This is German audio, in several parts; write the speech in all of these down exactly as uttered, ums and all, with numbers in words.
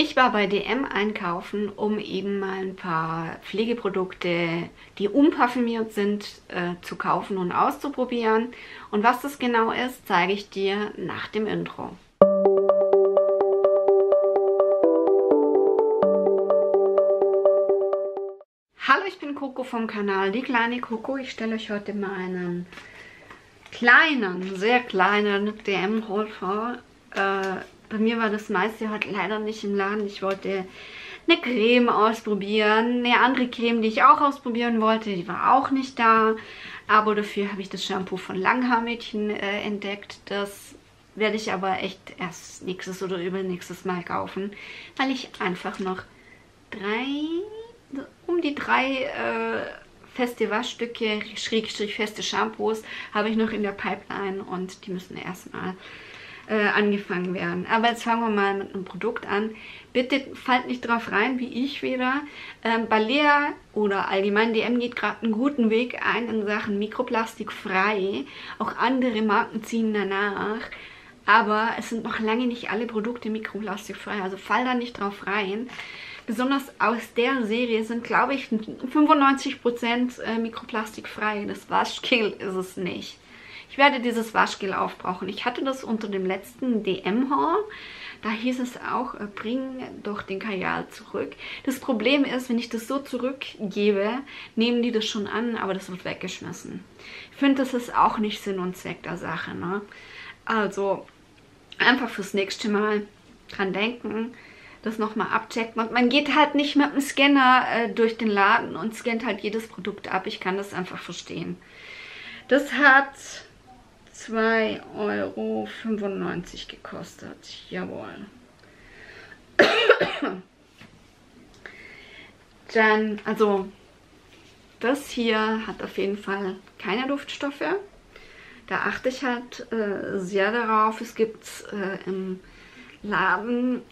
Ich war bei D M einkaufen, um eben mal ein paar Pflegeprodukte, die unparfümiert sind, äh, zu kaufen und auszuprobieren. Und was das genau ist, zeige ich dir nach dem Intro. Hallo, ich bin Coco vom Kanal Die kleine Coco. Ich stelle euch heute mal einen kleinen, sehr kleinen D M-Haul vor. Äh, Bei mir war das meiste heute leider nicht im Laden. Ich wollte eine Creme ausprobieren, eine andere Creme, die ich auch ausprobieren wollte, die war auch nicht da. Aber dafür habe ich das Shampoo von Langhaarmädchen äh, entdeckt. Das werde ich aber echt erst nächstes oder übernächstes Mal kaufen, weil ich einfach noch drei, um die drei äh, feste Waschstücke, Schrägstrich feste Shampoos habe ich noch in der Pipeline und die müssen erstmal angefangen werden. Aber jetzt fangen wir mal mit einem Produkt an. Bitte fallt nicht drauf rein, wie ich wieder. Ähm, Balea oder allgemein D M geht gerade einen guten Weg ein in Sachen mikroplastikfrei. Auch andere Marken ziehen danach. Aber es sind noch lange nicht alle Produkte mikroplastikfrei. Also fall da nicht drauf rein. Besonders aus der Serie sind, glaube ich, fünfundneunzig Prozent mikroplastikfrei. Das Waschgel ist es nicht. Ich werde dieses Waschgel aufbrauchen. Ich hatte das unter dem letzten D M-Haul. Da hieß es auch, bring doch den Kajal zurück. Das Problem ist, wenn ich das so zurückgebe, nehmen die das schon an, aber das wird weggeschmissen. Ich finde, das ist auch nicht Sinn und Zweck der Sache, ne? Also, einfach fürs nächste Mal dran denken, das nochmal abchecken. Und man geht halt nicht mit dem Scanner äh, durch den Laden und scannt halt jedes Produkt ab. Ich kann das einfach verstehen. Das hat zwei Euro fünfundneunzig gekostet. Jawohl. Dann, also, das hier hat auf jeden Fall keine Duftstoffe. Da achte ich halt äh, sehr darauf. Es gibt äh, im Laden,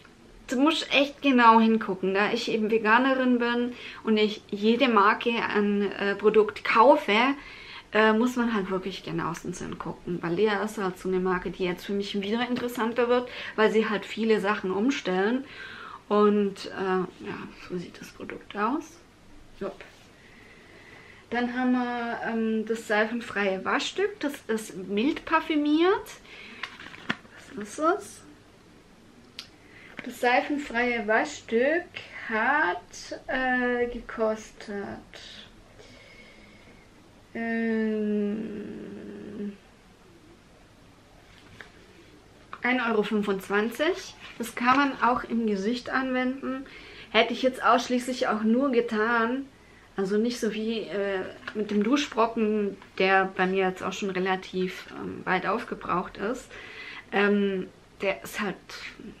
du musst echt genau hingucken, da ich eben Veganerin bin und ich jede Marke an äh, Produkt kaufe, Äh, muss man halt wirklich genauestens hingucken. Balea ist halt so eine Marke, die jetzt für mich wieder interessanter wird, weil sie halt viele Sachen umstellen. Und äh, ja, so sieht das Produkt aus. Jupp. Dann haben wir ähm, das seifenfreie Waschstück. Das ist mild parfümiert. Was ist es? Das seifenfreie Waschstück hat äh, gekostet ein Euro fünfundzwanzig. Das kann man auch im Gesicht anwenden. Hätte ich jetzt ausschließlich auch nur getan. Also nicht so wie äh, mit dem Duschbrocken, der bei mir jetzt auch schon relativ ähm, weit aufgebraucht ist. Ähm, der ist halt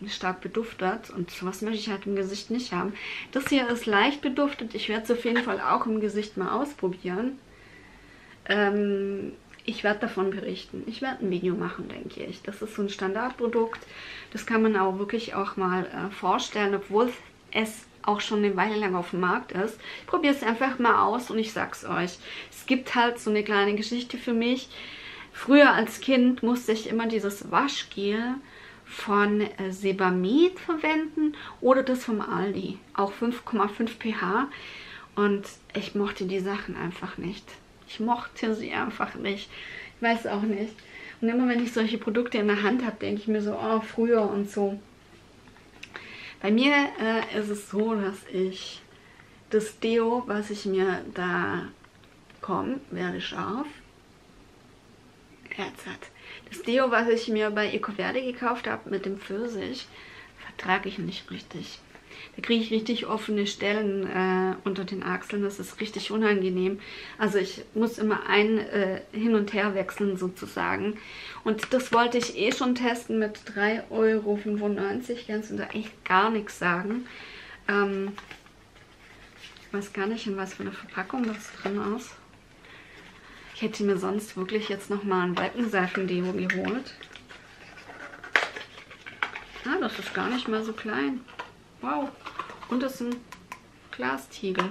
stark beduftet und sowas möchte ich halt im Gesicht nicht haben. Das hier ist leicht beduftet. Ich werde es auf jeden Fall auch im Gesicht mal ausprobieren. Ich werde davon berichten. Ich werde ein Video machen, denke ich. Das ist so ein Standardprodukt. Das kann man auch wirklich auch mal äh, vorstellen, obwohl es auch schon eine Weile lang auf dem Markt ist. Ich probiere es einfach mal aus und ich sag's euch. Es gibt halt so eine kleine Geschichte für mich. Früher als Kind musste ich immer dieses Waschgel von äh, Sebamed verwenden oder das vom Aldi. Auch fünf Komma fünf pH. Und ich mochte die Sachen einfach nicht. Ich mochte sie einfach nicht. Ich weiß auch nicht. Und immer wenn ich solche Produkte in der Hand habe, denke ich mir so, oh, früher und so. Bei mir äh, ist es so, dass ich das Deo, was ich mir da komm, werde scharf. Herz hat. Das Deo, was ich mir bei Eco Verde gekauft habe mit dem Pfirsich, vertrage ich nicht richtig. Da kriege ich richtig offene Stellen äh, unter den Achseln. Das ist richtig unangenehm. Also ich muss immer ein äh, hin und her wechseln sozusagen. Und das wollte ich eh schon testen mit drei Euro fünfundneunzig. Kannst du da echt gar nichts sagen. Ähm, ich weiß gar nicht, in was für eine Verpackung das drin ist. Ich hätte mir sonst wirklich jetzt nochmal ein Balkenseifendeo geholt. Ah, das ist gar nicht mal so klein. Wow, und das ist ein Glastiegel.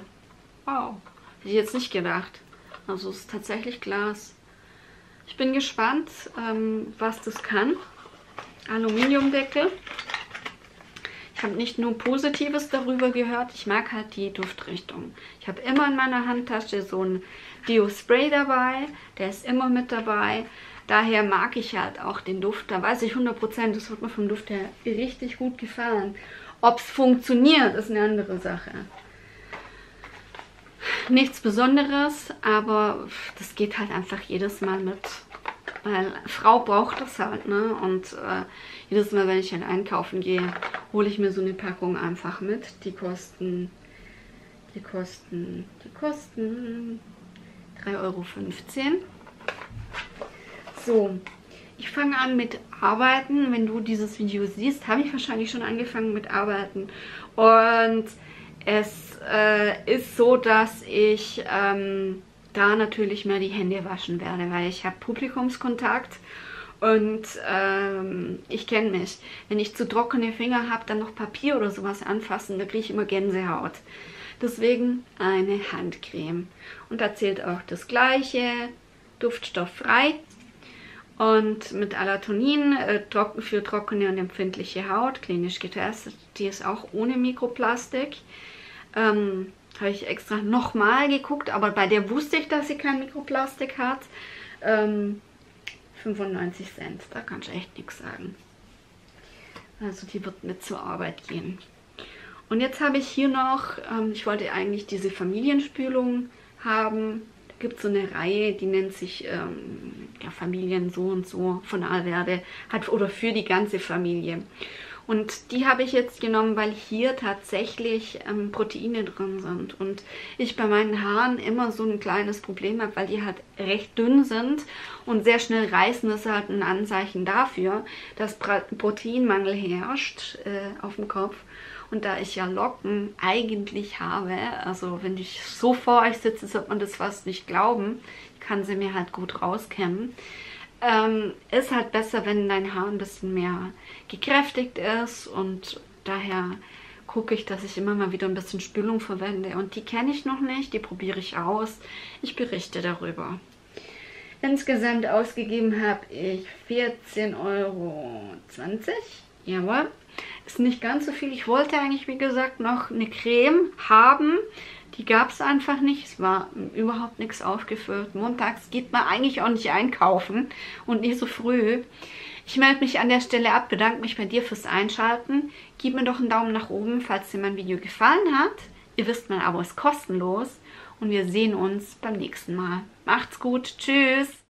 Wow, hätte ich jetzt nicht gedacht. Also es ist tatsächlich Glas. Ich bin gespannt, ähm, was das kann. Aluminiumdeckel. Ich habe nicht nur Positives darüber gehört, ich mag halt die Duftrichtung. Ich habe immer in meiner Handtasche so ein Deo-Spray dabei, der ist immer mit dabei. Daher mag ich halt auch den Duft, da weiß ich hundert Prozent, das wird mir vom Duft her richtig gut gefallen. Ob es funktioniert, ist eine andere Sache. Nichts Besonderes, aber das geht halt einfach jedes Mal mit. Weil Frau braucht das halt, ne? Und äh, jedes Mal, wenn ich halt einkaufen gehe, hole ich mir so eine Packung einfach mit. Die kosten, die kosten, die kosten drei Euro fünfzehn. So, ich fange an mit Arbeiten. Wenn du dieses Video siehst, habe ich wahrscheinlich schon angefangen mit Arbeiten. Und es äh, ist so, dass ich ähm, da natürlich mehr die Hände waschen werde, weil ich habe Publikumskontakt und ähm, ich kenne mich. Wenn ich zu trockene Finger habe, dann noch Papier oder sowas anfassen, da kriege ich immer Gänsehaut. Deswegen eine Handcreme. Und da zählt auch das Gleiche, duftstofffrei. Und mit Allantoin äh, für trockene und empfindliche Haut, klinisch getestet. Die ist auch ohne Mikroplastik. Ähm, habe ich extra nochmal geguckt, aber bei der wusste ich, dass sie kein Mikroplastik hat. Ähm, fünfundneunzig Cent, da kann ich echt nichts sagen. Also die wird mit zur Arbeit gehen. Und jetzt habe ich hier noch, ähm, ich wollte eigentlich diese Familienspülung haben. Gibt so eine Reihe, die nennt sich ähm, ja, Familien so und so von Alverde, hat oder für die ganze Familie. Und die habe ich jetzt genommen, weil hier tatsächlich ähm, Proteine drin sind. Und ich bei meinen Haaren immer so ein kleines Problem habe, weil die halt recht dünn sind und sehr schnell reißen. Das ist halt ein Anzeichen dafür, dass Proteinmangel herrscht äh, auf dem Kopf. Und da ich ja Locken eigentlich habe, also wenn ich so vor euch sitze, sollte man das fast nicht glauben. Ich kann sie mir halt gut rauskämmen. Ähm, ist halt besser, wenn dein Haar ein bisschen mehr gekräftigt ist. Und daher gucke ich, dass ich immer mal wieder ein bisschen Spülung verwende. Und die kenne ich noch nicht, die probiere ich aus. Ich berichte darüber. Insgesamt ausgegeben habe ich vierzehn Euro zwanzig. Jawohl. Ist nicht ganz so viel. Ich wollte eigentlich, wie gesagt, noch eine Creme haben. Die gab es einfach nicht. Es war überhaupt nichts aufgefüllt. Montags geht man eigentlich auch nicht einkaufen und nicht so früh. Ich melde mich an der Stelle ab, bedanke mich bei dir fürs Einschalten. Gib mir doch einen Daumen nach oben, falls dir mein Video gefallen hat. Ihr wisst, mein Abo ist kostenlos und wir sehen uns beim nächsten Mal. Macht's gut. Tschüss.